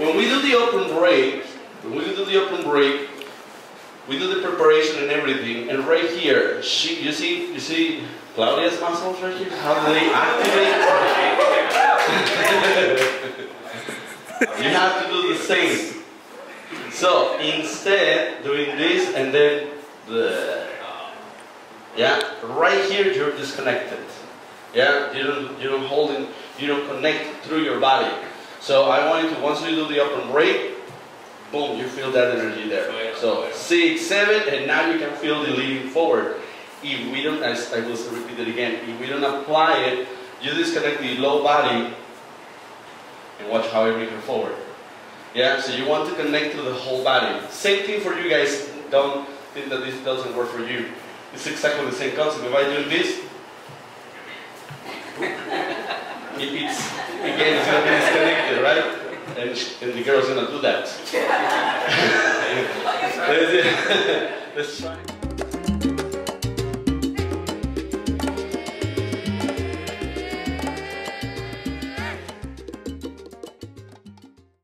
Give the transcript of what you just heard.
When we do the open break, we do the preparation and everything, and right here, she, you see Claudia's muscles right here? How do they activate? You have to do the same. So instead, doing this and then the, yeah, right here you're disconnected. Yeah, you don't hold it, you don't connect through your body. So I want you to, once you do the open break, boom, you feel that energy there. So 6, 7, and now you can feel the leaning forward. If we don't, as I will repeat it again, if we don't apply it, you disconnect the low body and watch how it moves forward. Yeah, so you want to connect to the whole body. Same thing for you guys, don't think that this doesn't work for you. It's exactly the same concept. If I do this, again, it's going to be disconnected, right? And the girl's gonna do that. Let's try.